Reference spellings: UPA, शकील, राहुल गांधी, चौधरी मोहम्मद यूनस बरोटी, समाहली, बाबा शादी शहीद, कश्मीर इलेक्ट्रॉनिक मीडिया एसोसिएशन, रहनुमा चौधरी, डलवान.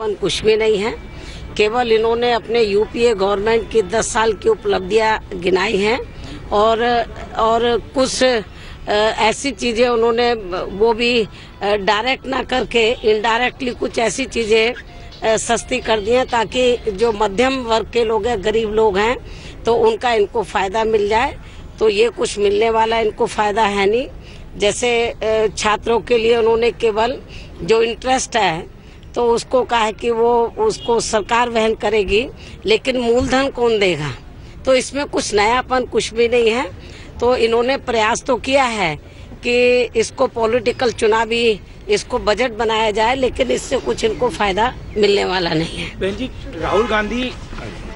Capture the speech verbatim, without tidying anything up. अपन कुछ भी नहीं है। केवल इन्होंने अपने यूपीए गवर्नमेंट की दस साल की उपलब्धियां गिनाई हैं और और कुछ ऐसी चीज़ें उन्होंने वो भी डायरेक्ट ना करके इनडायरेक्टली कुछ ऐसी चीज़ें सस्ती कर दी हैं ताकि जो मध्यम वर्ग के लोग हैं, गरीब लोग हैं, तो उनका इनको फ़ायदा मिल जाए। तो ये कुछ मिलने वाला इनको फ़ायदा है नहीं। जैसे छात्रों के लिए उन्होंने केवल जो इंटरेस्ट है तो उसको कहा है कि वो उसको सरकार वहन करेगी, लेकिन मूलधन कौन देगा। तो इसमें कुछ नयापन कुछ भी नहीं है। तो इन्होंने प्रयास तो किया है कि इसको पॉलिटिकल चुनावी इसको बजट बनाया जाए, लेकिन इससे कुछ इनको फायदा मिलने वाला नहीं है। बहन जी, राहुल गांधी